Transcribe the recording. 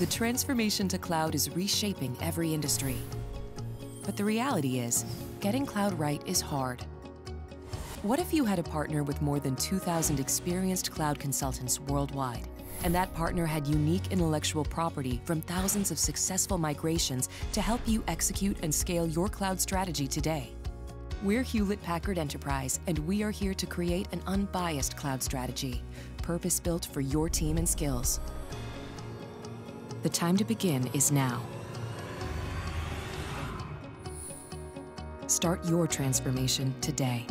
The transformation to cloud is reshaping every industry. But the reality is, getting cloud right is hard. What if you had a partner with more than 2,000 experienced cloud consultants worldwide, and that partner had unique intellectual property from thousands of successful migrations to help you execute and scale your cloud strategy today? We're Hewlett Packard Enterprise, and we are here to create an unbiased cloud strategy, purpose-built for your team and skills. The time to begin is now. Start your transformation today.